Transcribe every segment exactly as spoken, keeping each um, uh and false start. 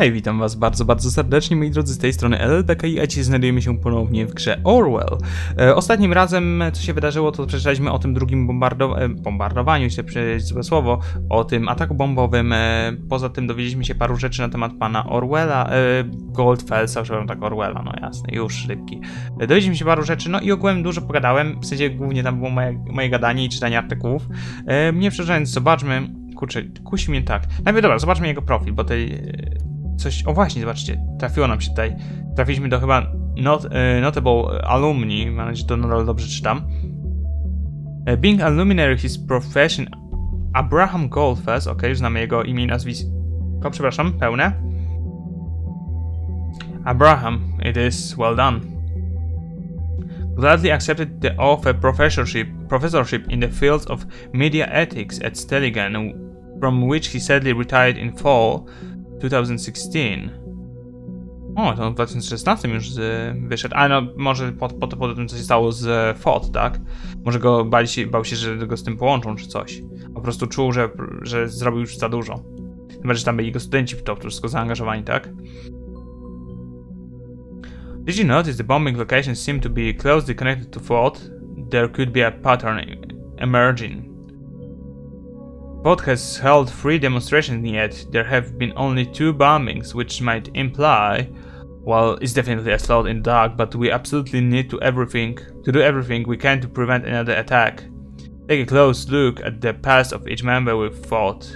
Hej, witam was bardzo, bardzo serdecznie, moi drodzy, z tej strony L L B K I, a dzisiaj znajdujemy się ponownie w grze Orwell. E, ostatnim razem, co się wydarzyło, to przeczytaliśmy o tym drugim bombardow bombardowaniu, jeśli przejść złe słowo, o tym ataku bombowym. E, poza tym dowiedzieliśmy się paru rzeczy na temat pana Orwella, e, Goldfelsa, przepraszam, tak, Orwella, no jasne, już, rybki. E, dowiedzieliśmy się paru rzeczy, no i ogółem dużo pogadałem, w sensie głównie tam było moje, moje gadanie i czytanie artykułów. E, nie przepraszając, zobaczmy, kurczę, kusi mnie tak. Najpierw dobra, zobaczmy jego profil, bo tej... Coś, o właśnie, zobaczcie, trafiło nam się tutaj, trafiliśmy do chyba not, e, Notable Alumni, mam nadzieję, że to nadal dobrze czytam. E, Being a luminary his profession, Abraham Goldfels, ok, już znamy jego imię i nazwisko, przepraszam, pełne. Abraham, it is well done. Gladly accepted the offer professorship, professorship in the fields of media ethics at Stelligan, from which he sadly retired in fall dwa tysiące szesnaście. O, to w dwa tysiące szesnastym już y, wyszedł. A no, może po, po, po tym, co się stało z F O D, tak? Może go bał się, bał się, że go z tym połączą, czy coś. Po prostu czuł, że, że zrobił już za dużo. Chyba, że tam byli jego studenci w to wszystko zaangażowani, tak? Did you notice the bombing locations seem to be closely connected to F O D? There could be a pattern emerging. F O D has held three demonstrations yet. There have been only two bombings, which might imply, well, it's definitely a slot in the dark, but we absolutely need to everything to do everything we can to prevent another attack. Take a close look at the past of each member with F O D.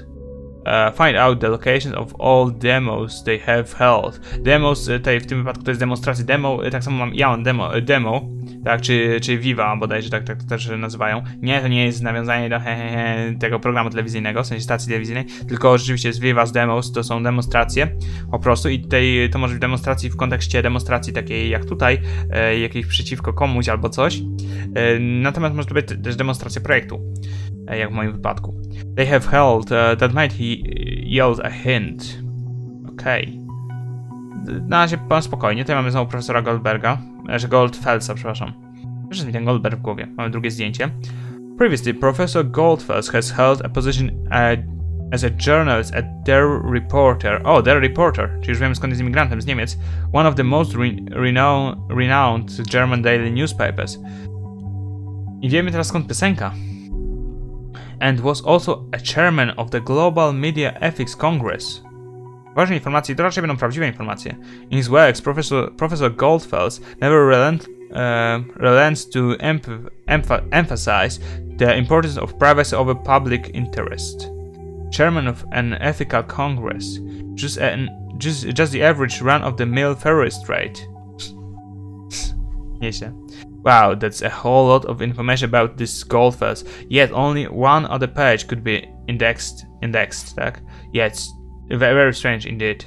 Uh, find out the locations of all demos they have held. Demos, tutaj w tym wypadku to jest demonstracja demo, tak samo mam, ja mam demo, demo, tak, czy, czy Viva bodajże, tak, tak to też nazywają. Nie, to nie jest nawiązanie do he, he, he, tego programu telewizyjnego, w sensie stacji telewizyjnej, tylko rzeczywiście z Viva, z demos, to są demonstracje po prostu i tutaj to może być demonstracji w kontekście demonstracji takiej jak tutaj, e, jakiejś przeciwko komuś albo coś, e, natomiast może to być też demonstracja projektu, e, jak w moim wypadku. They have held, uh, that might he yield a hint. Okej. Okay. Na razie pan spokojnie, tutaj mamy znowu profesora Goldberga, że Goldfelsa, przepraszam. Przecież mi ten Goldberg w głowie, mamy drugie zdjęcie. Previously, Professor Goldfels has held a position at, as a journalist at their reporter. Oh, their reporter, czyli już wiemy skąd jest imigrantem, z Niemiec. One of the most re renowned, renowned German daily newspapers. I wiemy teraz skąd piosenka. And was also a chairman of the Global Media Ethics Congress. Ważne informacje, to raczej będą prawdziwe informacje. In his works, Professor, professor Goldfels never relent, uh, relents to emph emphasize the importance of privacy over public interest. Chairman of an ethical congress, just, an, just, just the average run-of-the-mill Ferris trade. Nieźle. Wow, that's a whole lot of information about this Goldfels. Yet only one other page could be indexed. Indexed, tak? Yeah, it's very, very strange indeed.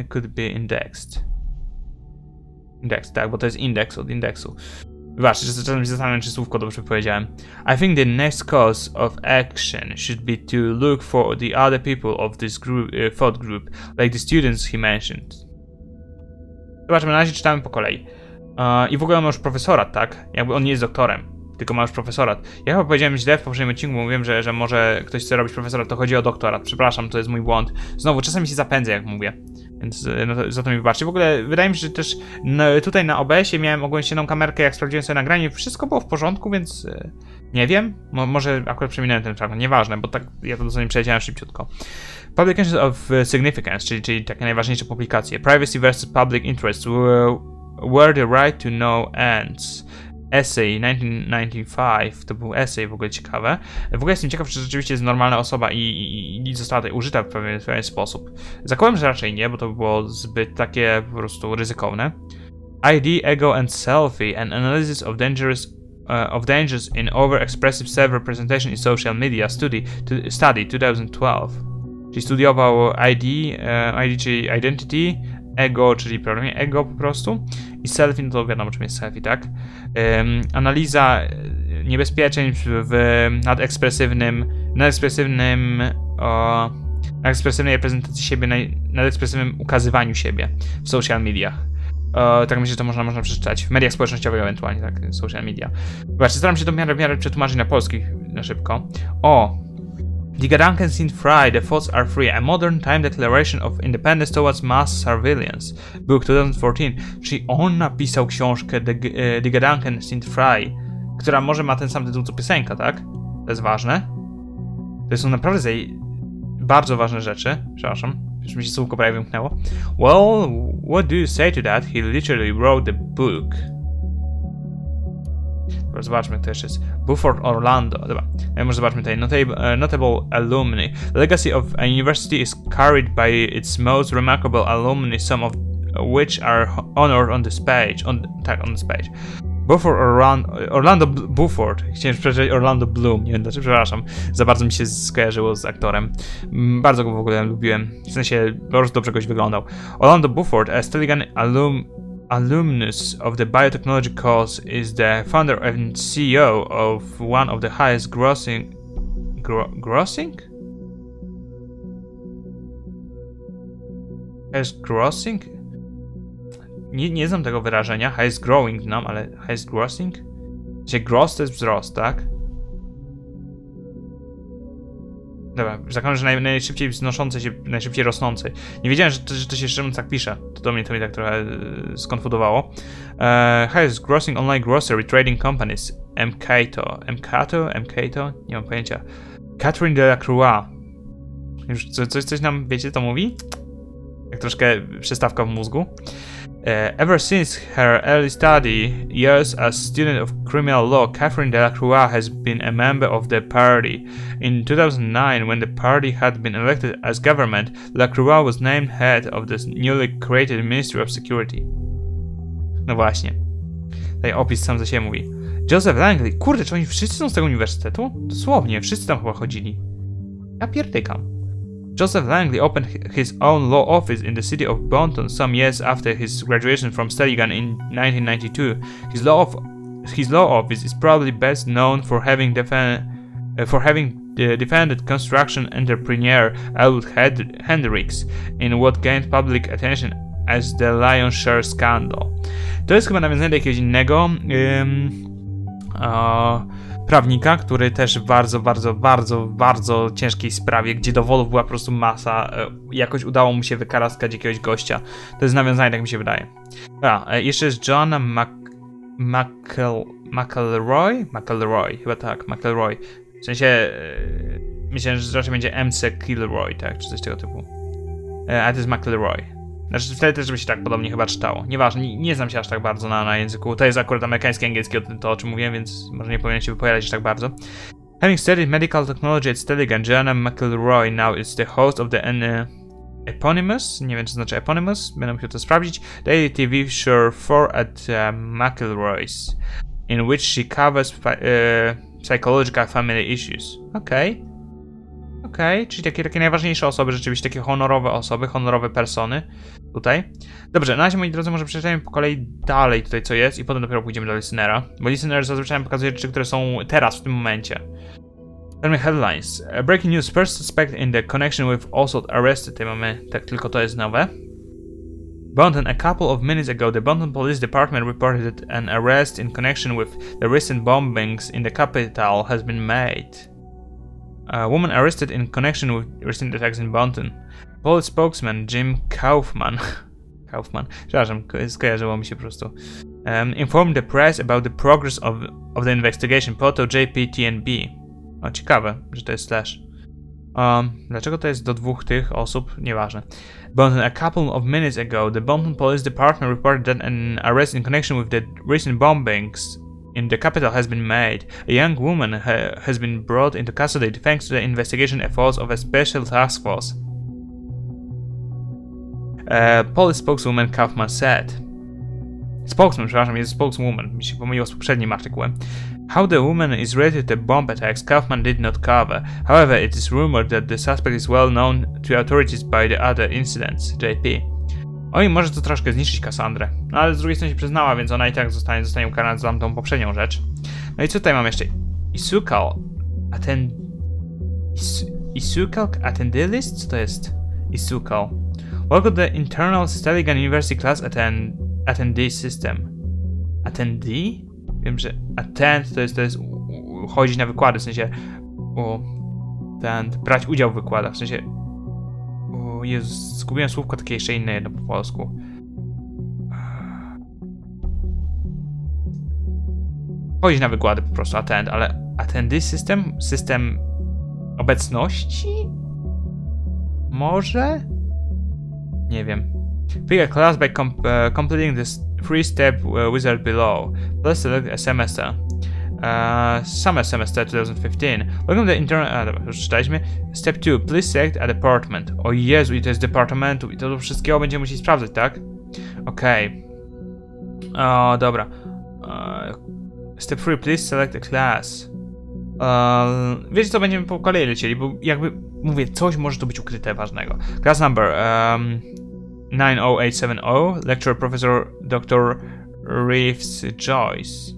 It could be indexed. Indexed, tak, bo to jest indeks od indeksu. Wybaczcie, że czasem się zastanawiam, czy słówko dobrze powiedziałem. I think the next course of action should be to look for the other people of this group, uh, thought group, like the students he mentioned. Zobaczmy, na razie czytamy po kolei. I w ogóle ma już profesorat, tak? Jakby on nie jest doktorem, tylko ma już profesorat. Ja chyba powiedziałem źle w poprzednim odcinku, bo mówiłem, że, że może ktoś chce robić profesorat, to chodzi o doktorat. Przepraszam, to jest mój błąd. Znowu, czasami się zapędzę, jak mówię, więc no to, za to mi wybaczcie. W ogóle wydaje mi się, że też no, tutaj na O B S-ie miałem ogólnie jedną kamerkę, jak sprawdziłem sobie nagranie, wszystko było w porządku, więc nie wiem. Mo może akurat przeminąłem ten fragment, nieważne, bo tak ja to dosłownie przeleciałem szybciutko. Publications of Significance, czyli, czyli takie najważniejsze publikacje. Privacy versus Public Interest. Where the Right to Know Ends. Essay tysiąc dziewięćset dziewięćdziesiąty piąty. To był essay, w ogóle ciekawe. W ogóle jestem ciekaw, czy rzeczywiście jest normalna osoba i, i, i została tutaj użyta w pewien, w pewien sposób. Zakładam, że raczej nie, bo to było zbyt takie po prostu ryzykowne. I D, Ego and Selfie. An Analysis of Dangerous uh, of Dangers in Overexpressive Self-Representation in Social Media Study, to, study dwa tysiące dwanaście. Czyli studiował I D, uh, I D, czyli Identity, Ego, czyli prawdopodobnie ego po prostu. I selfie, no to wiadomo czym jest selfie, tak? Um, analiza niebezpieczeństw w nadekspresywnym, nadekspresywnym, o, nadekspresywnej reprezentacji siebie, nadekspresywnym ukazywaniu siebie w social mediach. O, tak myślę, że to można, można przeczytać. W mediach społecznościowych ewentualnie, tak? Social media. Zobaczcie, staram się to w miarę, w miarę przetłumaczyć na polski na szybko. O! The Gedanken sind frei, the thoughts are free, a modern time declaration of independence towards mass surveillance, book twenty fourteen, czyli on napisał książkę The, uh, The Gedanken sind frei, która może ma ten sam tytuł co piosenka, tak? To jest ważne. To są naprawdę zaj... bardzo ważne rzeczy, przepraszam. Już mi się słówko prawie wymknęło. Well, what do you say to that? He literally wrote the book. Dobra, zobaczmy, kto jeszcze jest. Buford Orlando. Dobra, ja może zobaczmy tutaj. Notable, uh, notable alumni. The legacy of a university is carried by its most remarkable alumni, some of which are honored on this page. On, tak, on this page. Buford Orlando, Orlando Buford, chciałem przeczytać Orlando Bloom, nie wiem dlaczego, przepraszam, za bardzo mi się skojarzyło z aktorem, bardzo go w ogóle lubiłem, w sensie bardzo dobrze goś wyglądał. Orlando Buford, a Stelligan alum, alumnus of the biotechnology course, is the founder and C E O of one of the highest grossing, gro, grossing? Highest grossing? Nie, nie znam tego wyrażenia, highest growing znam, ale highest grossing? Gdzie gross to jest wzrost, tak? Dobra, zakładam, że naj, najszybciej wznoszący się, najszybciej rosnący. Nie wiedziałem, że to, że to się jeszcze tak pisze. To do mnie to mnie tak trochę skonfudowało. Uh, highest grossing online grocery trading companies. M K T O. M K T O? M K T O? Nie mam pojęcia. Catherine de la Croix. Już coś, coś nam, wiecie, to mówi? Jak troszkę przystawka w mózgu. Uh, ever since her early study years as student of criminal law, Catherine de la Croix has been a member of the party. In two thousand nine, when the party had been elected as government, de la Croix was named head of the newly created Ministry of Security. No właśnie. Tutaj opis sam za siebie mówi. Joseph Langley. Kurde, czy oni wszyscy są z tego uniwersytetu? Dosłownie, wszyscy tam chyba chodzili. Ja pierdykam. Joseph Langley opened his own law office in the city of Bonton some years after his graduation from Stelligan in nineteen ninety-two. His law, of, his law office is probably best known for having, defen uh, for having de defended construction entrepreneur Albert Hendricks in what gained public attention as the Lion's share scandal. To jest chyba nawiązanie do jakiegoś innego um, uh, prawnika, który też w bardzo, bardzo, bardzo, bardzo ciężkiej sprawie, gdzie dowodów była po prostu masa, jakoś udało mu się wykaraskać jakiegoś gościa. To jest nawiązanie, tak mi się wydaje. A, jeszcze jest John McElroy? McElroy, chyba tak, McElroy. W sensie, myślę, że raczej będzie M C Kilroy, tak, czy coś tego typu. A to jest McElroy. Znaczy wtedy też by się tak podobnie chyba czytało. Nieważne, nie, nie znam się aż tak bardzo na, na języku. To jest akurat amerykański, angielski, to o czym mówiłem, więc może nie powinienem się wypowiadać tak bardzo. Having studied medical technology at Stelligan, Joanna McElroy now is the host of the uh, eponymous, nie wiem co znaczy eponymous, będę musiał to sprawdzić, daily T V show four at uh, McElroy's, in which she covers uh, psychological family issues. Okej. Okay. Okej, okay, czyli takie, takie najważniejsze osoby, rzeczywiście takie honorowe osoby, honorowe persony tutaj. Dobrze, na razie moi drodzy, może przeczytajmy po kolei dalej tutaj co jest i potem dopiero pójdziemy do Listenera, bo Listener zazwyczaj pokazuje rzeczy, które są teraz, w tym momencie. Mamy headlines. Breaking news, first suspect in the connection with assault arrested. Tutaj mamy, tak tylko to jest nowe. Bonton, a couple of minutes ago, the Bonton Police Department reported an arrest in connection with the recent bombings in the capital has been made. A woman arrested in connection with recent attacks in Bonton. Police spokesman Jim Kaufman, Kaufman, przepraszam, skojarzyło mi się po prostu, um, informed the press about the progress of, of the investigation. Poto J P T N B. O, ciekawe, że to jest slash. Um, dlaczego to jest do dwóch tych osób? Nieważne. Bonton, a couple of minutes ago, the Bonton Police Department reported that an arrest in connection with the recent bombings in the capital has been made. A young woman ha has been brought into custody thanks to the investigation efforts of a special task force. Uh, police spokeswoman Kaufman said. Spokesman, przepraszam, jest spokeswoman. Mi się pomyliło z poprzednim artykułem. How the woman is related to bomb attacks, Kaufman did not cover. However, it is rumored that the suspect is well known to authorities by the other incidents. J P. Oj, może to troszkę zniszczyć Cassandrę. No ale z drugiej strony się przyznała, więc ona i tak zostanie, zostanie ukarana za tą poprzednią rzecz. No i co tutaj mam jeszcze? Isukal attend... Is... Isukal attendee list? Co to jest? Isukal. Welcome the internal Stelligan University class attend... attendee system. Attendee? Wiem, że attend to jest, to jest chodzić na wykłady, w sensie... O... ten, brać udział w wykładach, w sensie... O Jezus, zgubiłem słówko takie jeszcze inne jedno po polsku. Chodzić na wykłady po prostu, attend, ale attendy system? System obecności? Może? Nie wiem. Pick a class by comp uh, completing this three-step uh, wizard below. Plus select a semester. Uh, summer semester twenty fifteen. Welcome to the internal... Uh, już czytaliśmy. Step two. Please select a department. O Jezu, i to jest departamentu. I to do wszystkiego będziemy musieli sprawdzać, tak? Okej. Okay. O, dobra. Uh, Step three. Please select a class. Uh, wiecie co, będziemy po kolei lecieli, bo jakby mówię, coś może tu być ukryte ważnego. Class number um, nine zero eight seven zero. Lecturer professor doktor Reeves Joyce.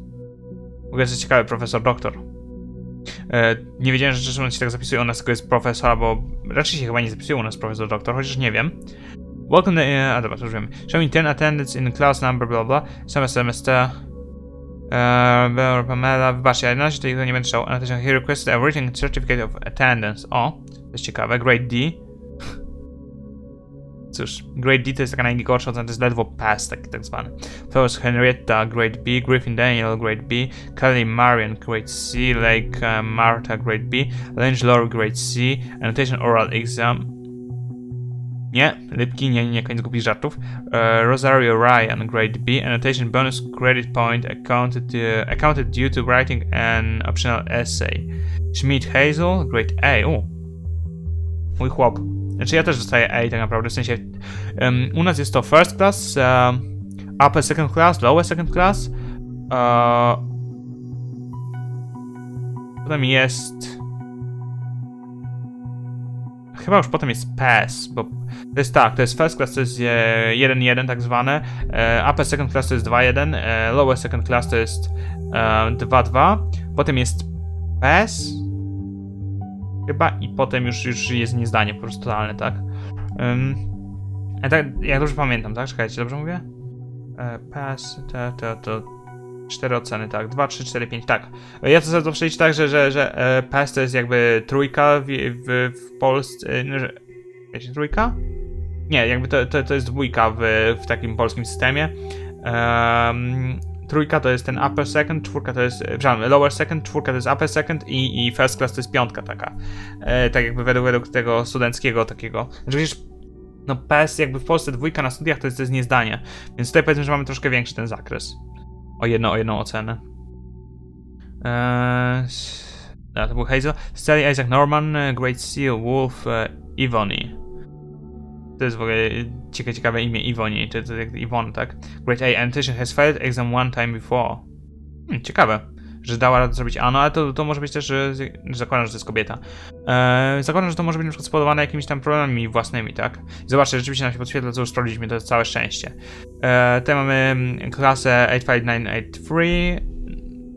W ogóle jest ciekawy profesor doktor. E, nie wiedziałem, że czasem się tak zapisuje u nas, tylko jest profesor, albo raczej się chyba nie zapisuje u nas profesor doktor, chociaż nie wiem. Welcome to... Uh, a dobra, to już wiem. Showing ten attendance in class number blah blah. Semester, semester... Eee, Pamela, wybaczcie, ale na razie tego nie będę czytał. He requested a written certificate of attendance. O, to jest ciekawe. Grade D. Cóż, Grade D to jest taka najgorsza, to jest ledwo pass, taki tak zwany. Flowers Henrietta, Grade B. Griffin Daniel, Grade B. Kelly Marion, Grade C. Lake uh, Marta, Grade B. Lange Lore, Grade C. Annotation Oral Exam. Nie, Lipki, nie, nie, koniec głupich żartów. Uh, Rosario Ryan, Grade B, Annotation Bonus Credit Point accounted, uh, accounted due to writing an optional essay. Schmidt Hazel, Grade A. U. Mój chłop. Znaczy ja też dostaję A tak naprawdę, w sensie... Um, u nas jest to first class, um, upper second class, lower second class. Uh, potem jest... Chyba już potem jest pass, bo to jest tak, to jest first class, to jest jeden jeden tak zwane, upper second class to jest dwa jeden, lower second class to jest dwa dwa, potem jest pass, chyba, i potem już, już jest niezdanie po prostu totalne, tak? Um, a tak, jak dobrze pamiętam, tak? Czekajcie, dobrze mówię? Pass, to, to, to. Cztery oceny, tak. dwa, trzy, cztery, pięć, tak. Ja to zawsze liczę tak, że, że, że e, P E S to jest jakby trójka w, w, w Polsce. E, że, wiecie, trójka? Nie, jakby to, to, to jest dwójka w, w takim polskim systemie. Um, trójka to jest ten upper second, czwórka to jest, przepraszam, lower second, czwórka to jest upper second i, i first class to jest piątka taka. E, tak jakby według, według tego studenckiego takiego. Znaczy, wiesz, no P E S jakby w Polsce dwójka na studiach to jest, to jest niezdanie. Więc tutaj powiedzmy, że mamy troszkę większy ten zakres. O jedną, o jedną ocenę. Eee, da, to był Hazel. Stelly, Isaac Norman, Great Seal, Wolf, e, Ivoni. To jest w ogóle ciekawe, ciekawe imię Ivoni, to, to jak Ivon, tak? Great A, annotation has failed exam one time before. Hmm, ciekawe, że dała radę zrobić ano, ale to, to może być też, że, że zakładam, że to jest kobieta. Eee, zakładam, że to może być na przykład spowodowane jakimiś tam problemami własnymi, tak? Zobaczcie, rzeczywiście nam się podświetla, co już sprawdziliśmy, to jest całe szczęście. Eee, tutaj mamy klasę eight five nine eight three,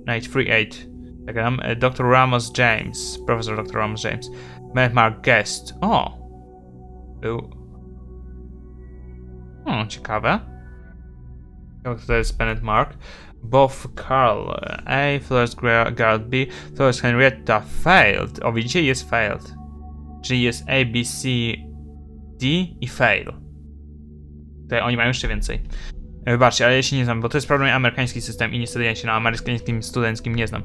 nine three eight, tak tam, doktor Ramos James, profesor doktor Ramos James, Mark Guest, o! Był... Hmm, ciekawe. Ciekawe, to jest Bennett Mark. Both Carl A, Flores Guard B, Flores Henrietta failed. O, widzicie, jest failed. Czyli jest A, B, C, D i fail. Tutaj oni mają jeszcze więcej. Wybaczcie, ale ja się nie znam, bo to jest problem amerykański system i niestety ja się na amerykańskim studenckim nie znam.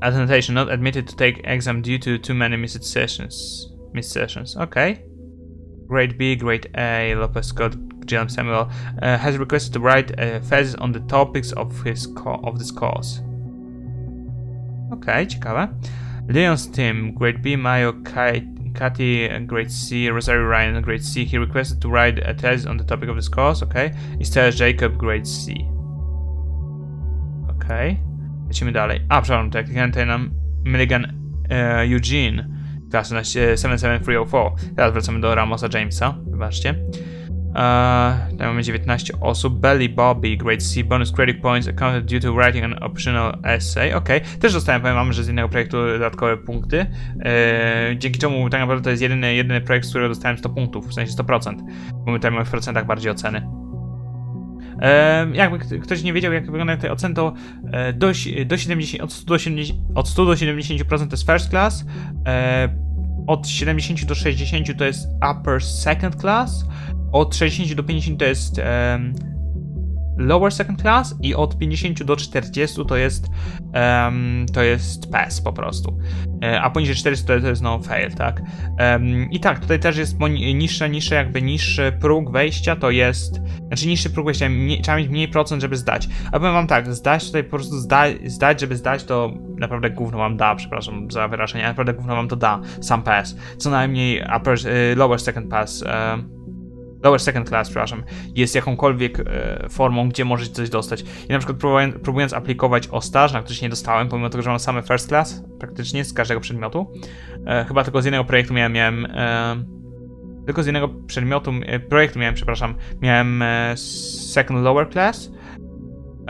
Annotation not admitted to take exam due to too many missed sessions. Missed sessions, okej. Okay. Grade B, Grade A, Lopez Scott, John Samuel uh, has requested to write a thesis on the topics of his co of this course. Okay, ciekawe. Leon's team, Grade B, Mayo, Katy, Grade C, Rosario Ryan, Grade C. He requested to write a thesis on the topic of this course. Okay. Instead, Jacob, Grade C. Okay. Lecimy dalej. A, przepraszam, tak, tutaj nam Milligan uh, Eugene. Klasa na siedem siedem trzy zero cztery. Teraz wracamy do Ramosa Jamesa. Wybaczcie. Uh, tam mamy dziewiętnaście osób. Belly Bobby, Grade C, bonus credit points accounted due to writing an optional essay. Okej, okay. Też dostałem, powiem wam, że z innego projektu dodatkowe punkty. Yy, dzięki czemu tak naprawdę to jest jedyny, jedyny projekt, z którego dostałem sto punktów, w sensie sto procent. Bo my tutaj mamy w procentach bardziej oceny. Yy, jakby ktoś nie wiedział, jak wygląda te oceny, to yy, do, do siedemdziesięciu, od stu do siedemdziesięciu procent to jest first class. Yy, od siedemdziesięciu do sześćdziesięciu to jest upper second class, od sześćdziesięciu do pięćdziesięciu to jest um, lower second class i od pięćdziesięciu do czterdziestu to jest um, to jest pass po prostu, a poniżej czterystu to jest no fail, tak? Um, I tak, tutaj też jest niższa, niższa jakby niższy próg wejścia to jest, znaczy niższy próg wejścia, mniej, trzeba mieć mniej procent, żeby zdać. A powiem wam tak, zdać tutaj po prostu zda, zdać, żeby zdać to naprawdę gówno wam da, przepraszam za wyrażenie, naprawdę gówno wam to da, sam pass. Co najmniej upper, lower second pass, um, lower second class, przepraszam, jest jakąkolwiek e, formą, gdzie możecie coś dostać. I na przykład próbuję, próbując aplikować o staż, na który się nie dostałem, pomimo tego, że mam same first class, praktycznie z każdego przedmiotu. E, chyba tylko z jednego projektu miałem, miałem e, tylko z jednego przedmiotu, e, projektu miałem, przepraszam, miałem e, second lower class.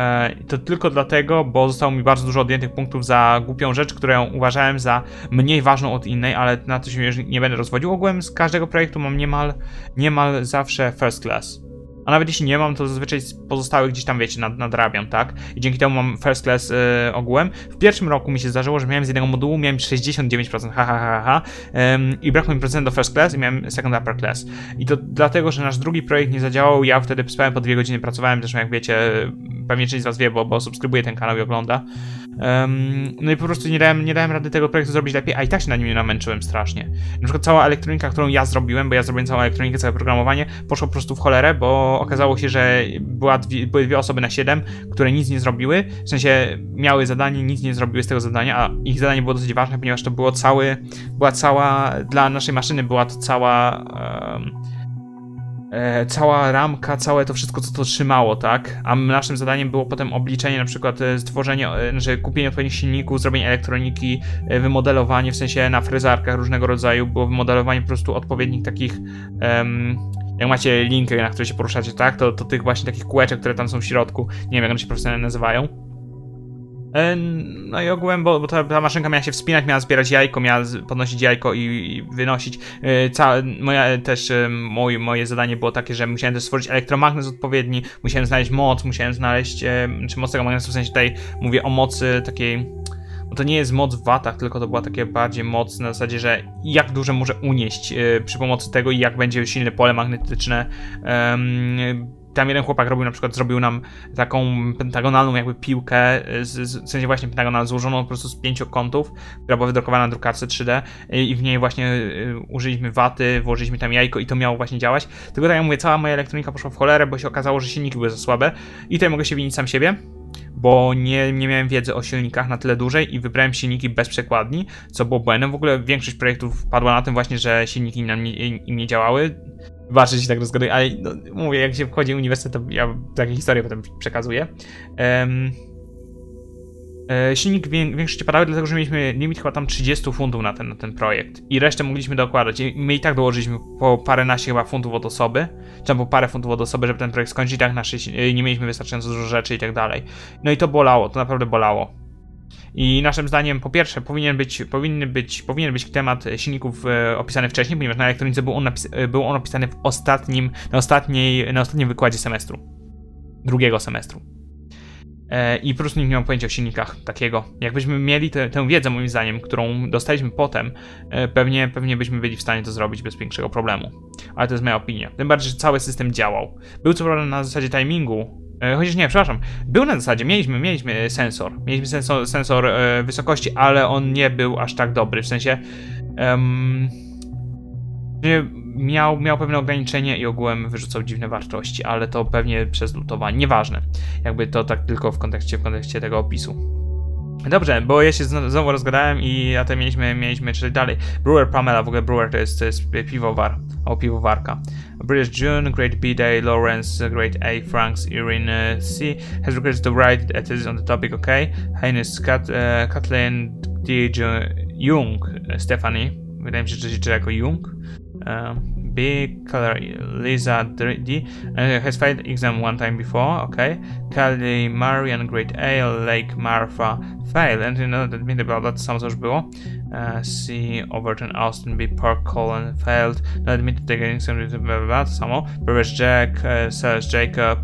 E, to tylko dlatego, bo zostało mi bardzo dużo odjętych punktów za głupią rzecz, którą uważałem za mniej ważną od innej, ale na to się już nie będę rozwodził. Ogółem z każdego projektu mam niemal, niemal zawsze first class. A nawet jeśli nie mam, to zazwyczaj pozostałych gdzieś tam, wiecie, nad, nadrabiam, tak? I dzięki temu mam first class yy, ogółem. W pierwszym roku mi się zdarzyło, że miałem z jednego modułu, miałem sześćdziesiąt dziewięć procent, ha, ha, ha, ha, ym, i brakło mi procent do first class i miałem second upper class. I to dlatego, że nasz drugi projekt nie zadziałał, ja wtedy spałem po dwie godziny, pracowałem, zresztą jak wiecie, pewnie część z was wie, bo, bo subskrybuje ten kanał i ogląda. Um, no i po prostu nie dałem, nie dałem rady tego projektu zrobić lepiej, a i tak się na nim namęczyłem strasznie. Na przykład cała elektronika, którą ja zrobiłem, bo ja zrobiłem całą elektronikę, całe programowanie, poszło po prostu w cholerę, bo okazało się, że była dwie, były dwie osoby na siedem, które nic nie zrobiły, w sensie miały zadanie, nic nie zrobiły z tego zadania, a ich zadanie było dosyć ważne, ponieważ to było cały, była cała, dla naszej maszyny była to cała... Um, E, cała ramka, całe to wszystko, co to trzymało, tak? A naszym zadaniem było potem obliczenie, na przykład stworzenie, znaczy kupienie odpowiednich silników, zrobienie elektroniki, wymodelowanie, w sensie na frezarkach różnego rodzaju, było wymodelowanie po prostu odpowiednich takich, um, jak macie linkę, na której się poruszacie, tak? To, to tych właśnie takich kółeczek, które tam są w środku, nie wiem, jak one się profesjonalnie nazywają. No i ogółem, bo, bo ta, ta maszynka miała się wspinać, miała zbierać jajko, miała podnosić jajko i, i wynosić. Całe, moja, też moje, moje zadanie było takie, że musiałem też stworzyć elektromagnes odpowiedni, musiałem znaleźć moc, musiałem znaleźć, czy moc tego magnesu, w sensie tutaj mówię o mocy takiej, bo to nie jest moc w watach, tylko to była takie bardziej moc na zasadzie, że jak dużo może unieść przy pomocy tego i jak będzie silne pole magnetyczne. Um, Tam jeden chłopak robił, na przykład zrobił nam taką pentagonalną jakby piłkę, z, z, w sensie właśnie pentagonalną, złożoną po prostu z pięciu kątów, która była wydrukowana na drukarce trzy D i, i w niej właśnie y, użyliśmy waty, włożyliśmy tam jajko i to miało właśnie działać. Tylko tak jak mówię, cała moja elektronika poszła w cholerę, bo się okazało, że silniki były za słabe i tutaj mogę się winić sam siebie, bo nie, nie miałem wiedzy o silnikach na tyle dłużej i wybrałem silniki bez przekładni, co było błędem. W ogóle większość projektów padła na tym właśnie, że silniki nam nie, im nie działały. Zobaczcie, się tak rozgaduję, ale no, mówię, jak się wchodzi w uniwersytet, to ja takie historie potem przekazuję. Um, e, silnik w większości padały, dlatego że mieliśmy limit chyba tam trzydzieści funtów na ten, na ten projekt i resztę mogliśmy dokładać. I my i tak dołożyliśmy po paręnaście chyba funtów od osoby, czy po parę funtów od osoby, żeby ten projekt skończyć, i tak nasze, nie mieliśmy wystarczająco dużo rzeczy i tak dalej. No i to bolało, to naprawdę bolało. I naszym zdaniem, po pierwsze, powinien być, powinien być, powinien być temat silników e, opisany wcześniej, ponieważ na elektronice był on, napis, był on opisany w ostatnim, na, ostatniej, na ostatnim wykładzie semestru, drugiego semestru. E, I po prostu nikt nie miał pojęcia o silnikach takiego. Jakbyśmy mieli te, tę wiedzę, moim zdaniem, którą dostaliśmy potem, e, pewnie, pewnie byśmy byli w stanie to zrobić bez większego problemu. Ale to jest moja opinia. Tym bardziej, że cały system działał. Był co prawda na zasadzie timingu, chociaż nie, przepraszam, był na zasadzie, mieliśmy, mieliśmy sensor, mieliśmy sensor, sensor e, wysokości, ale on nie był aż tak dobry, w sensie um, miał, miał pewne ograniczenie i ogółem wyrzucał dziwne wartości, ale to pewnie przez lutowanie, nieważne, jakby to tak tylko w kontekście, w kontekście tego opisu. Dobrze, bo ja się znowu rozgadałem i a to mieliśmy, mieliśmy czyli dalej. Brewer Pamela, w ogóle Brewer to jest, to jest piwowar, o piwowarka. British June, Great B Day, Lawrence, Great A, Franks, Irene C. Has requested to write a thesis on the topic, ok? Heinz, Kat, uh, Kathleen, D. Jung, Stephanie, wydaje mi się, że się czyta jako Jung. Um, B, Color, Lisa, D, uh, has failed exam one time before, okay. Kelly, Marian, Great A, Lake, Marfa, failed, and you know that means about that some coś było. Uh, C, Overton, Austin, B, Park, Colin, failed, not admitted taking some that samo. Pervers Jack, uh, Sellers Jacob,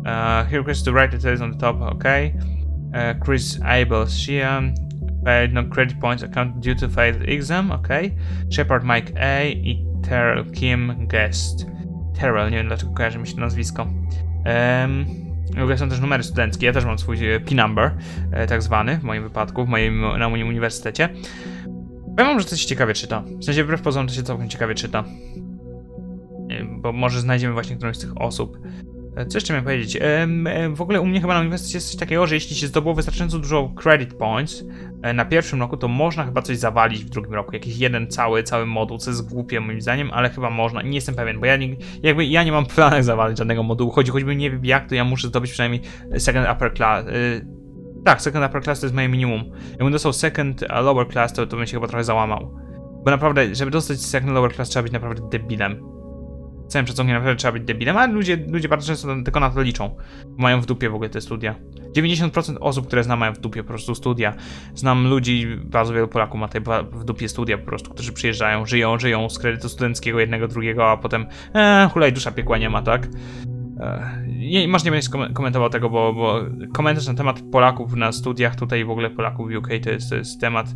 uh, here requests to write the text on the top, okay. Uh, Chris, Abel, Sheehan, paid no credit points account due to failed exam, okay. Shepard Mike A i Terrell Kim Guest. Terrell, nie wiem dlaczego kojarzy mi się to nazwisko. Um, są też numery studenckie, ja też mam swój P number, tak zwany w moim wypadku, w moim, na moim uniwersytecie. Powiem wam, że to się ciekawie czyta, w sensie wbrew pozorom to się całkiem ciekawie czyta. Bo może znajdziemy właśnie którąś z tych osób. Co jeszcze miałem powiedzieć? W ogóle u mnie chyba na uniwersytecie jest coś takiego, że jeśli się zdobyło wystarczająco dużo credit points na pierwszym roku, to można chyba coś zawalić w drugim roku. Jakiś jeden cały, cały moduł, co jest głupie moim zdaniem, ale chyba można. Nie jestem pewien, bo ja nie, jakby ja nie mam w planach zawalić żadnego modułu. Choć, choćbym nie wiem jak, to ja muszę zdobyć przynajmniej second upper class. Tak, second upper class to jest moje minimum. Jakbym dostał second lower class, to, to bym się chyba trochę załamał. Bo naprawdę, żeby dostać second lower class, trzeba być naprawdę debilem. Całym przeciągiem naprawdę trzeba być debilem, ale ludzie, ludzie bardzo często tylko na to liczą. Mają w dupie w ogóle te studia. dziewięćdziesiąt procent osób, które znam, mają w dupie po prostu studia. Znam ludzi, bardzo wielu Polaków ma te w dupie studia po prostu, którzy przyjeżdżają, żyją, żyją z kredytu studenckiego jednego, drugiego, a potem e, hulaj dusza piekła nie ma, tak? E, masz nie będziesz komentował tego, bo, bo komentarz na temat Polaków na studiach, tutaj w ogóle Polaków w U K to jest, to jest temat,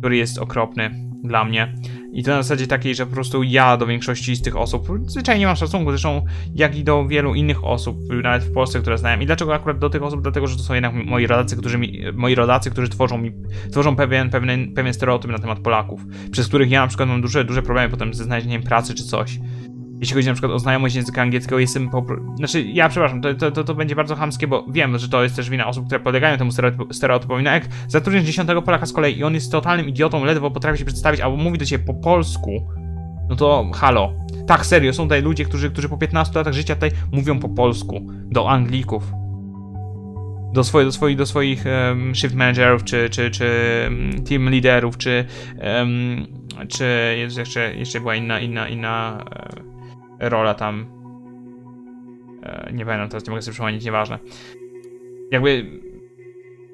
który jest okropny dla mnie. I to na zasadzie takiej, że po prostu ja do większości z tych osób zwyczajnie mam szacunku, zresztą jak i do wielu innych osób, nawet w Polsce, które znałem. I dlaczego akurat do tych osób? Dlatego, że to są jednak moi rodacy, którzy, mi, moi rodacy, którzy tworzą, mi, tworzą pewien, pewien, pewien stereotyp na temat Polaków, przez których ja na przykład mam duże, duże problemy potem ze znalezieniem pracy czy coś. Jeśli chodzi na przykład o znajomość języka angielskiego, jestem po prostu... Znaczy, ja przepraszam, to, to, to, to będzie bardzo chamskie, bo wiem, że to jest też wina osób, które podlegają temu stereotypowi. No jak zatrudniasz dziesiątego Polaka z kolei i on jest totalnym idiotą, ledwo potrafi się przedstawić, albo mówi do ciebie po polsku, no to halo. Tak, serio, są tutaj ludzie, którzy, którzy po piętnastu latach życia tutaj mówią po polsku do Anglików. Do, swoje, do, swoich, do swoich um, shift managerów, czy, czy, czy team liderów, czy... Um, czy jeszcze, jeszcze była inna, inna, inna... rola tam, e, nie pamiętam teraz, nie mogę sobie przypomnieć, nieważne. Jakby,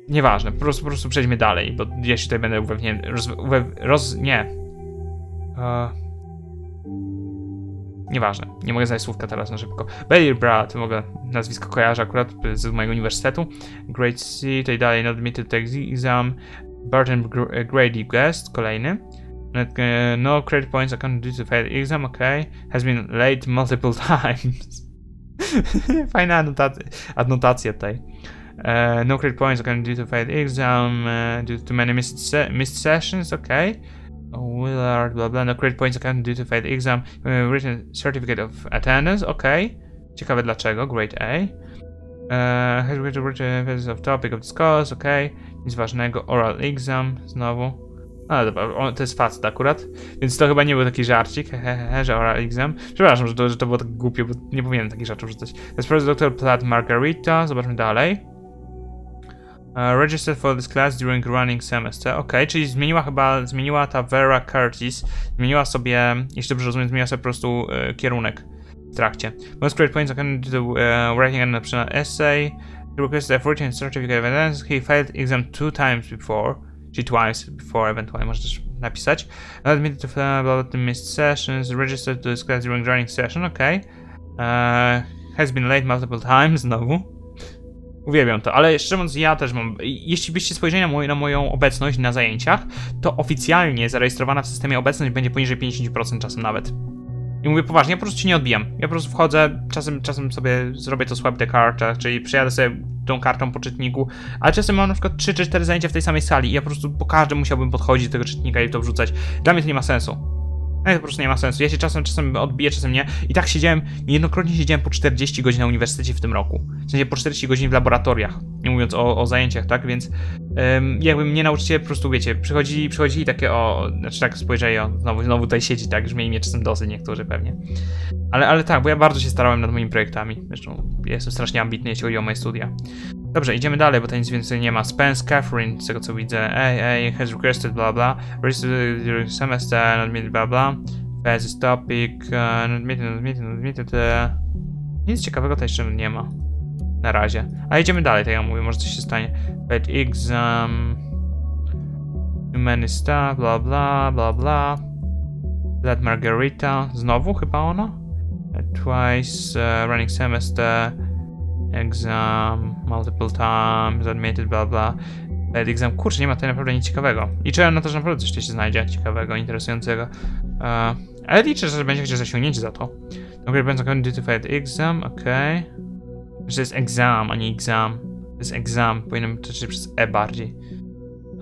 nieważne, po prostu, po prostu przejdźmy dalej, bo ja się tutaj będę uwewnie, roz, uwe, roz nie, e, nieważne, nie mogę znaleźć słówka teraz na szybko. Bailey Brad, mogę, nazwisko kojarzę akurat z mojego uniwersytetu, Grade C, tutaj dalej, not admitted to exam, Barton Grady Guest, kolejny. Uh, no credit points account due to failed exam, okay. Has been late multiple times. Fajna adnotac- adnotacja tutaj. Uh, no credit points account due to failed exam, uh, due to many missed, se missed sessions, okay. Willard, blah blah, no credit points account due to failed exam, uh, written certificate of attendance, okay. Ciekawe dlaczego, grade A. Uh, has written written of topic of discourse, okay. Nic ważnego, oral exam, znowu. No dobra, to jest facet akurat, więc to chyba nie był taki żarcik, hehehe, że oral exam. Przepraszam, że to, że to było tak głupie, bo nie powinienem takich żartów rzucać. Let's press doktor Platt Margarita, zobaczmy dalej. Uh, registered for this class during running semester, okej, okay, czyli zmieniła chyba, zmieniła ta Vera Curtis, zmieniła sobie, jeśli dobrze rozumiem, zmieniła sobie po prostu e, kierunek w trakcie. Most credit points according to the uh, writing and optional essay, he requested a written certificate of evidence, he failed exam two times before. Czy twice before, ewentualnie możesz też napisać. Admitted to about the missed sessions, registered to this class during running session, okej. Okay. Uh, has been late multiple times, znowu. Uwielbiam to, ale szczerze mówiąc ja też mam... Jeśli byście spojrzeli na, moj, na moją obecność na zajęciach, to oficjalnie zarejestrowana w systemie obecność będzie poniżej pięćdziesiąt procent czasem nawet. I mówię poważnie, ja po prostu się nie odbijam. Ja po prostu wchodzę, czasem, czasem sobie zrobię to swap the card, czyli przejadę sobie tą kartą po czytniku, ale czasem mam na przykład trzy czy cztery zajęcia w tej samej sali i ja po prostu po każdym musiałbym podchodzić do tego czytnika i to wrzucać. Dla mnie to nie ma sensu. Dla mnie to po prostu nie ma sensu. Ja się czasem, czasem odbiję, czasem nie. I tak siedziałem, niejednokrotnie siedziałem po czterdzieści godzin na uniwersytecie w tym roku. W sensie po czterdzieści godzin w laboratoriach, nie mówiąc o, o zajęciach, tak? Więc um, jakby mnie nauczyciele po prostu, wiecie, przychodzili, przychodzili takie o... Znaczy tak spojrzeli, o, znowu, znowu tutaj siedzi, tak? Już mieli mnie czasem dosyć niektórzy pewnie. Ale, ale tak, bo ja bardzo się starałem nad moimi projektami. Zresztą ja jestem strasznie ambitny, jeśli chodzi o moje studia. Dobrze, idziemy dalej, bo tutaj nic więcej nie ma. Spence Catherine, z tego co widzę. Ej, ej, has requested, bla bla. Registered during semester, not admitted, bla bla. Faces topic, uh, not admitted, not admitted, not admitted. Uh. Nic ciekawego tutaj jeszcze nie ma. Na razie. A idziemy dalej, tak jak mówię, może coś się stanie. Bad exam. Many stuff, bla bla, bla bla. That Margarita, znowu chyba ona? Twice, uh, running semester. Exam multiple times, admitted, blah blah. Exam. Kurczę, nie ma tutaj naprawdę nic ciekawego. Liczę na to, że naprawdę coś się znajdzie ciekawego, interesującego. E, ale liczę, że będzie chociaż zasięgnięcie za to. Okej, będę identified exam, okej. Okay. To jest exam, a nie exam. To jest exam, powinienem czytać przez E bardziej.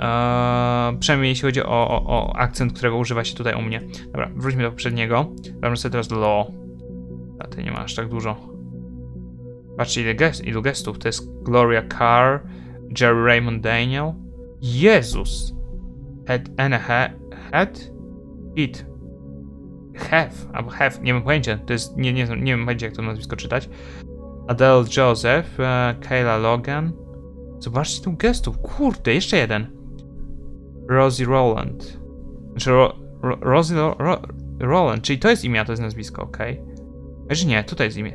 E, przynajmniej jeśli chodzi o, o, o akcent, którego używa się tutaj u mnie. Dobra, wróćmy do poprzedniego. Dam sobie teraz law. A ty nie ma aż tak dużo. Patrzcie, ile gest, ilu gestów. To jest Gloria Carr. Jerry Raymond Daniel. Jezus! Head and a he, head? It. Hef, albo hef, nie mam pojęcia. To jest, nie, nie, nie wiem pojęcia, jak to nazwisko czytać. Adele Joseph, uh, Kayla Logan. Zobaczcie tu gestów, kurde, jeszcze jeden. Rosie Roland. Znaczy, Ro, Ro, Rosie Ro, Ro, Roland, czyli to jest imię, a to jest nazwisko, okej. Okay. Znaczy nie, tutaj jest imię.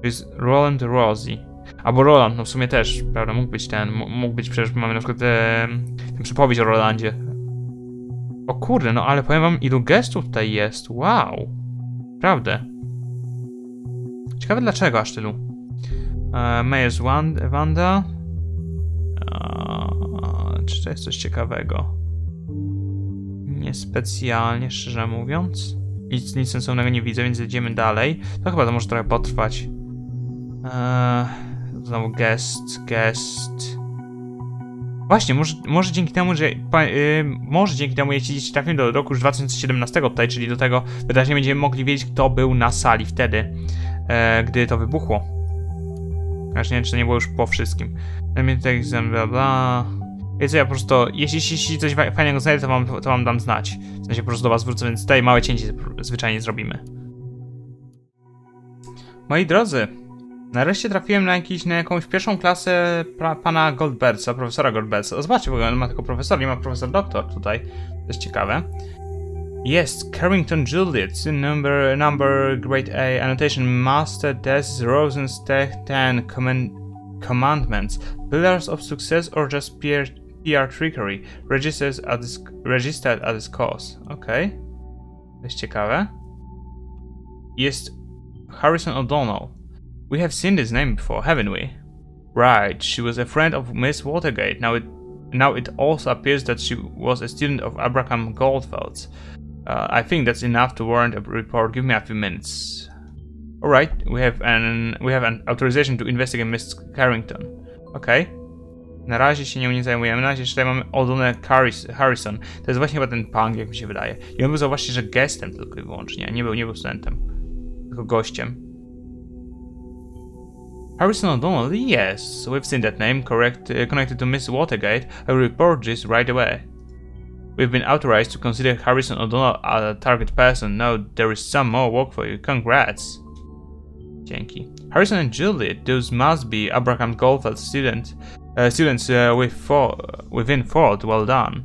To jest Roland Rosie. Albo Roland, no w sumie też, prawda, mógł być ten, mógł być, przecież mamy na przykład e, tę przypowiedź o Rolandzie. O kurde, no ale powiem wam, ilu gestów tutaj jest, wow. Prawda. Ciekawe dlaczego aż tylu. E, Mayors Wanda. E, czy to jest coś ciekawego? Niespecjalnie, szczerze mówiąc. Nic, nic sensownego nie widzę, więc jedziemy dalej. To chyba to może trochę potrwać. Eee, znowu guest, guest. Właśnie, może, może dzięki temu, że pa, yy, może dzięki temu, jeśli trafimy do roku już dwa tysiące siedemnastego tutaj, czyli do tego wydarzenia, będziemy mogli wiedzieć, kto był na sali wtedy, e, gdy to wybuchło. Znaczy, nie wiem, czy to nie było już po wszystkim. Bla, bla. Więc ja po prostu, jeśli, jeśli coś fajnego znajdę, to wam, to wam dam znać. W sensie po prostu do was wrócę, więc tutaj małe cięcie zwyczajnie zrobimy. Moi drodzy, nareszcie trafiłem na, jakiś, na jakąś pierwszą klasę pra, pana Goldbersa, profesora Goldbersa. Zobaczcie, w ogóle on ma tylko profesor, nie ma profesor doktor tutaj. To jest ciekawe. Jest Carrington Juliet, number, number grade A, annotation master, desk, Rosentech, ten, command, commandments, pillars of success or just P R, P R trickery, registered at this, registered at this course. Okej. Okay. To jest ciekawe. Jest Harrison O'Donnell. We have seen this name before, haven't we? Right, she was a friend of Miss Watergate. Now it, now it also appears that she was a student of Abraham Goldfels. Uh, I think that's enough to warrant a report. Give me a few minutes. All right, we have an we have an authorization to investigate Miss Carrington. Okay. Na razie się nią nie zajmujemy. Na razie tutaj mamy O'Donnell Harrison. To jest właśnie chyba ten punk, jak mi się wydaje. I on był zauważcie, że gestem tylko i wyłącznie. Nie był, nie był studentem, tylko gościem. Harrison O'Donnell, yes, we've seen that name correct, uh, connected to Miss Watergate. I will report this right away. We've been authorized to consider Harrison O'Donnell a target person. Now there is some more work for you. Congrats. Dzięki. Harrison and Juliet, those must be Abraham Goldfels student, uh, students uh, with four, within Ford. Well done.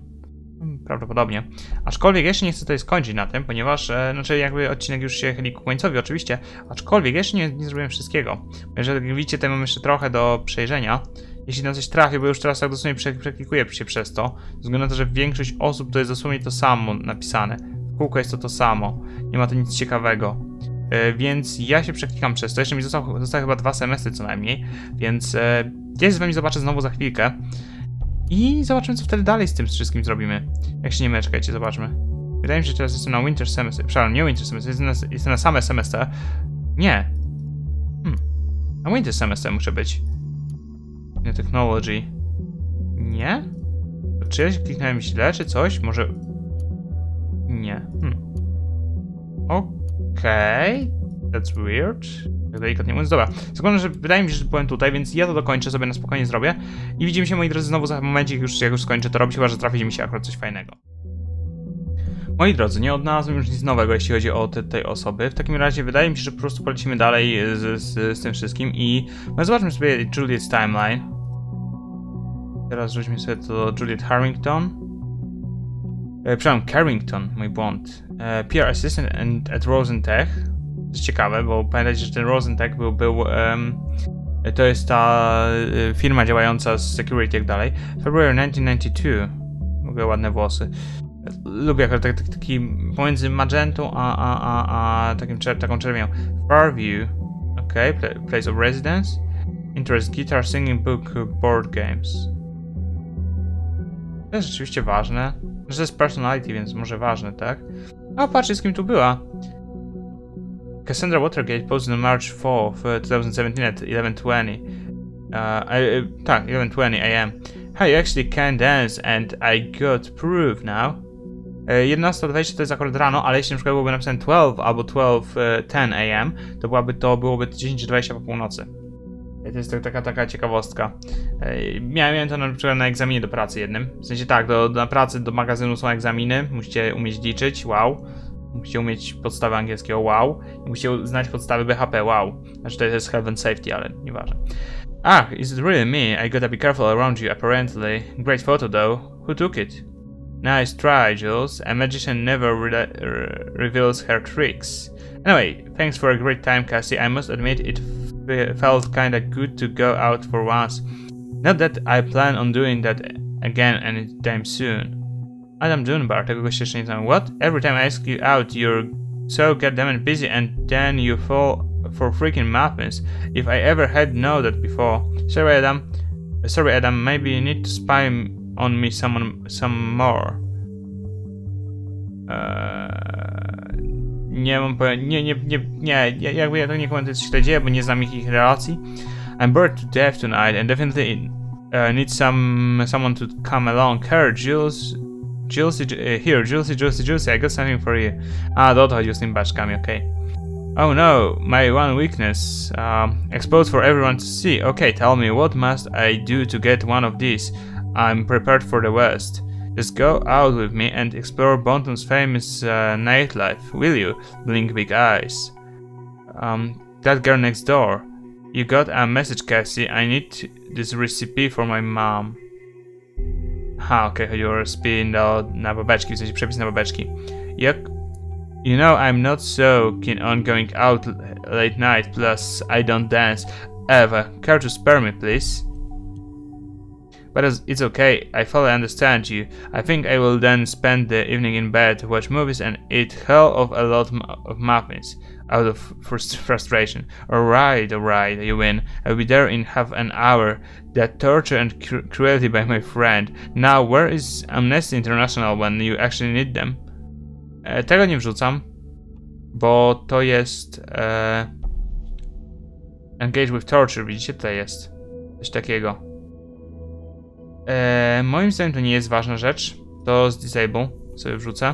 Prawdopodobnie. Aczkolwiek jeszcze nie chcę tutaj skończyć na tym, ponieważ, e, znaczy jakby odcinek już się chyli ku końcowi oczywiście, aczkolwiek jeszcze nie, nie zrobiłem wszystkiego. Jeżeli jak widzicie, tutaj mam jeszcze trochę do przejrzenia. Jeśli na coś trafię, bo już teraz tak dosłownie przeklikuję się przez to, ze względu na to, że większość osób to jest dosłownie to samo napisane. W kółko jest to to samo, nie ma to nic ciekawego. E, więc ja się przeklikam przez to, jeszcze mi zostało, zostało chyba dwa semestry co najmniej, więc e, ja się z wami zobaczę znowu za chwilkę. I zobaczymy, co wtedy dalej z tym wszystkim zrobimy. Jak się nie mylę, czekajcie, zobaczmy. Wydaje mi się, że teraz jestem na winter semester. Przepraszam, nie winter semester, jestem na, jestem na same semester. Nie. Hmm. Na winter semester muszę być. Nie technology. Nie? Czy ja kliknąłem źle, czy coś? Może... Nie. Hmm. Okej. Okay. That's weird. Delikatnie mówiąc, dobra. Zaglądam, że wydaje mi się, że byłem tutaj, więc ja to dokończę, sobie na spokojnie zrobię. I widzimy się, moi drodzy, znowu za momencie, jak już, jak już skończę to robić, chyba że trafi mi się akurat coś fajnego. Moi drodzy, nie odnalazłem już nic nowego, jeśli chodzi o te, tej osoby. W takim razie wydaje mi się, że po prostu polecimy dalej z, z, z tym wszystkim i no, zobaczmy sobie Juliet's timeline. Teraz rzućmy sobie to Juliet Harrington. E, przepraszam, Carrington, mój błąd. E, P R Assistant and, at Rosentech. To jest ciekawe, bo pamiętajcie, że ten Rosentech był, był um, to jest ta firma działająca z security i tak dalej. February nineteen ninety-two. W ogóle ładne włosy. Lubię akurat taki, taki pomiędzy magentą a, a, a, a takim, taką czerwienią. Farview. Ok, place of residence. Interest, guitar, singing, book, board games. To jest rzeczywiście ważne. Że to jest personality, więc może ważne, tak? A patrzcie, z kim tu była. Cassandra Watergate posted on March fourth, twenty seventeen at eleven twenty. Uh, I, uh, tak, eleven twenty a m Hey, you actually can dance and I got proof now. eleven dwadzieścia to jest akurat rano, ale jeśli na przykład byłoby napisane twelve albo twelve ten a m, to byłaby to byłoby dziesięć dwadzieścia po północy. To jest taka, taka ciekawostka. Miałem to na przykład na egzaminie do pracy jednym. W sensie tak, do, na pracy do magazynu są egzaminy, musicie umieć liczyć, wow. Musicie umieć podstawę angielskiego, wow. I musicie znać podstawy B H P, wow. Znaczy to jest health and safety, ale nieważne. Ah, is it really me? I gotta be careful around you, apparently. Great photo though. Who took it? Nice try, Jules. A magician never re re reveals her tricks. Anyway, thanks for a great time, Cassie. I must admit it f felt kinda good to go out for once. Not that I plan on doing that again anytime soon. Adam Dunbar, tego gościa jeszcze nie znam. What? Every time I ask you out, you're so goddammit busy and then you fall for freaking muffins. If I ever had known that before. Sorry, Adam. Sorry, Adam. Maybe you need to spy on me someone, some more. Eee, nie mam pojęcia. Nie, nie, nie, nie, nie, jakby ja to nie komentuję, co się to dzieje, bo nie znam ich, ich relacji. I'm bored to death tonight and definitely uh, need some someone to come along. Here, Jules, Jules, uh, here, Julesy, Julesy, Julesy, I got something for you. A, do to chodzi z tymi baczkami, okej. Okay. Oh no, my one weakness, um, exposed for everyone to see. Okay, tell me, what must I do to get one of these? I'm prepared for the West. Just go out with me and explore Bonton's famous uh, nightlife, will you? Blink big eyes. Um, that girl next door. You got a message, Cassie. I need this recipe for my mom. Ha, okej, okay, chodzi o recipe na, na babeczki, w sensie przepis na babeczki. Jak? You know I'm not so keen on going out late night, plus I don't dance. Eva, care to spare me, please? But it's okay, I fully understand you. I think I will then spend the evening in bed, watch movies and eat hell of a lot of muffins out of frustration. Alright, alright, you win. I'll be there in half an hour. That torture and cru cruelty by my friend. Now where is Amnesty International when you actually need them? E, tego nie wrzucam, bo to jest... E, engage with torture, widzicie? Tutaj jest coś takiego. Eee, moim zdaniem to nie jest ważna rzecz. To z disable sobie wrzucę.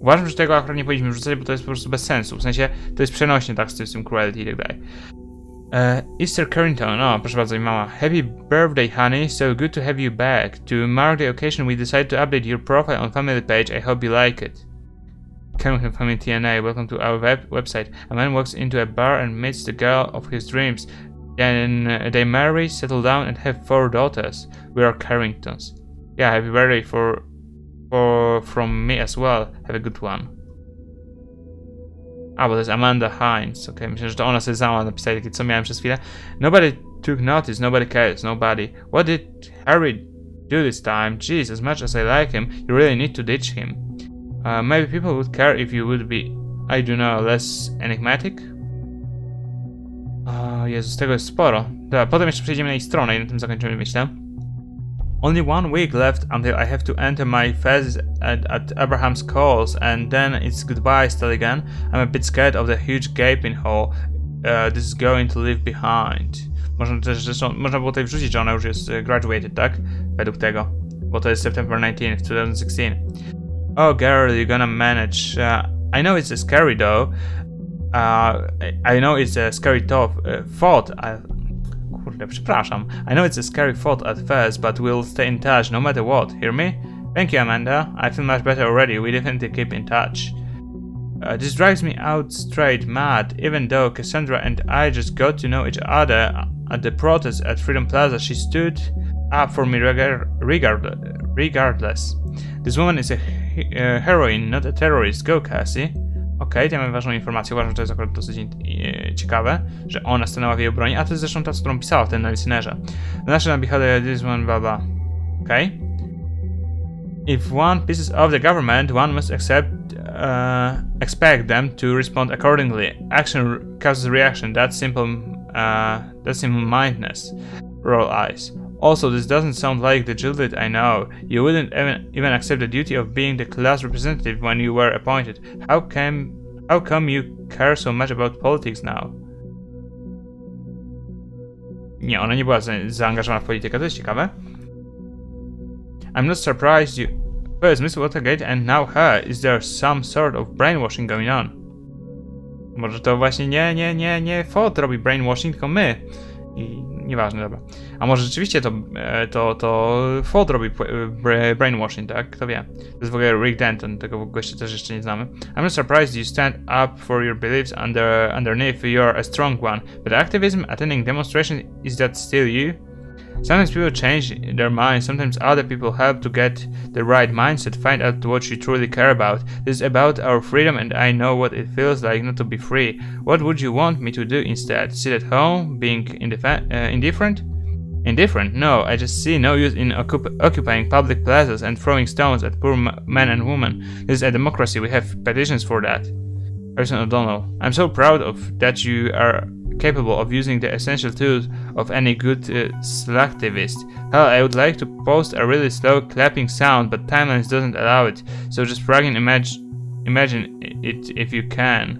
Uważam, że tego akurat nie powinniśmy wrzucać, bo to jest po prostu bez sensu. W sensie to jest przenośnie tak z tym cruelty i tak dalej. Easter Carrington, o proszę bardzo, mama. Happy birthday, honey. So good to have you back. To mark the occasion, we decided to update your profile on family page. I hope you like it. Carrington Family T N A, welcome to our web website. A man walks into a bar and meets the girl of his dreams. Then uh, they marry, settle down and have four daughters. We are Carringtons. Yeah, happy birthday for, for from me as well. Have a good one. A, bo to jest Amanda Hines. Okej, okay, myślę, że to ona sobie sama napisała takie, co miałem przez chwilę. Nobody took notice, nobody cares, nobody. What did Harry do this time? Jeez, as much as I like him, you really need to ditch him. Uh, maybe people would care if you would be, I don't know, less enigmatic? O Jezus, tego jest sporo. Dobra, potem jeszcze przejdziemy na ich stronę i na tym zakończymy, myślę. Only one week left until I have to enter my phases at, at Abraham's calls and then it's goodbye, Stelligan. I'm a bit scared of the huge gaping hole uh, this is going to leave behind. Można też, zresztą, można było tutaj wrzucić, że ona już jest graduated, tak? Według tego, bo to jest September nineteenth, twenty sixteen. Oh girl, you're gonna manage. Uh, I know it's scary though. Uh, I know it's a scary thought. I, kurde, przepraszam. I know it's a scary thought at first, but we'll stay in touch no matter what. Hear me? Thank you, Amanda. I feel much better already. We definitely keep in touch. Uh, this drives me out straight mad. Even though Cassandra and I just got to know each other at the protest at Freedom Plaza, she stood up for me reg regard regardless. This woman is a he uh, heroine, not a terrorist. Go, Cassie. Okej, okay, to ja mam ważną informację, uważam, że to jest akurat dosyć e, ciekawe, że ona stanęła w jej obronie, a to jest zresztą ta, którą pisała w tym listenerze. Znaczy na behalf of this one, blah blah. Okej. Okay. If one pieces of the government, one must accept, uh, expect them to respond accordingly. Action causes reaction, that's simple, uh, that's simple mindness. Roll eyes. Also, this doesn't sound like the Juliet I know. You wouldn't even, even accept the duty of being the class representative when you were appointed. How come, how come you care so much about politics now? Nie, ona nie była za zaangażowana w politykę, to jest ciekawe. I'm not surprised you... First Miss Watergate and now her. Is there some sort of brainwashing going on? Może to właśnie nie, nie, nie, nie F O D robi brainwashing, tylko my. I nieważne, dobra. A może rzeczywiście to, to, to F O D robi brainwashing, tak? Kto wie. To jest w ogóle Rick Denton, tego gościa też jeszcze nie znamy. I'm not surprised you stand up for your beliefs under, underneath you're a strong one. But activism, attending demonstrations, is that still you? Sometimes people change their minds, sometimes other people help to get the right mindset, find out what you truly care about. This is about our freedom and I know what it feels like not to be free. What would you want me to do instead? Sit at home, being indif- uh, indifferent? Indifferent? No, I just see no use in occup- occupying public plazas and throwing stones at poor men and women. This is a democracy, we have petitions for that. Harrison O'Donnell, I'm so proud of that you are capable of using the essential tools of any good uh, slacktivist. Hell, I would like to post a really slow clapping sound, but timelines doesn't allow it, so just friggin' imagine, imagine it if you can.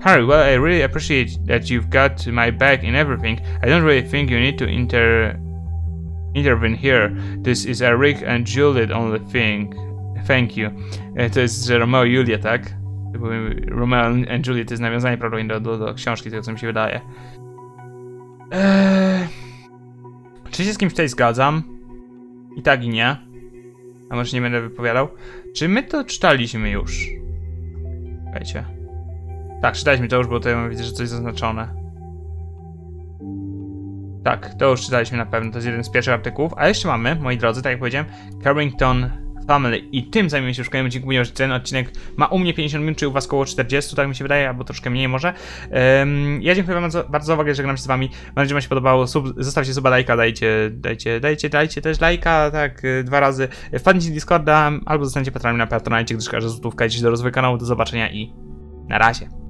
Harry, well, I really appreciate that you've got my back in everything. I don't really think you need to inter intervene here. This is a Rick and Juliet only thing. Thank you. Uh, to jest Romeo i Julia, tak? Romeo and Juliet to jest nawiązanie prawdopodobnie do, do, do książki, tego co mi się wydaje. Eee, czy się z kimś tutaj zgadzam? I tak i nie. A może nie będę wypowiadał. Czy my to czytaliśmy już? Słuchajcie. Tak, czytaliśmy to już, bo tutaj widzę, że coś zaznaczone. Tak, to już czytaliśmy na pewno, to jest jeden z pierwszych artykułów. A jeszcze mamy, moi drodzy, tak jak powiedziałem, Carrington Family. I tym zajmiemy się już w kolejnym odcinku, ponieważ ten odcinek ma u mnie pięćdziesiąt minut, czy u was koło czterdzieści, tak mi się wydaje, albo troszkę mniej może. Um, ja dziękuję wam bardzo, bardzo za uwagę, żegnam się z wami. Mam nadzieję, że wam się podobało. Sub, zostawcie suba, lajka, dajcie, dajcie, dajcie, dajcie też lajka, tak, dwa razy. Wpadnijcie do Discorda, albo zostańcie patronami na Patronite, gdyż każda złotówka idzie do rozwoju kanału. Do zobaczenia i na razie.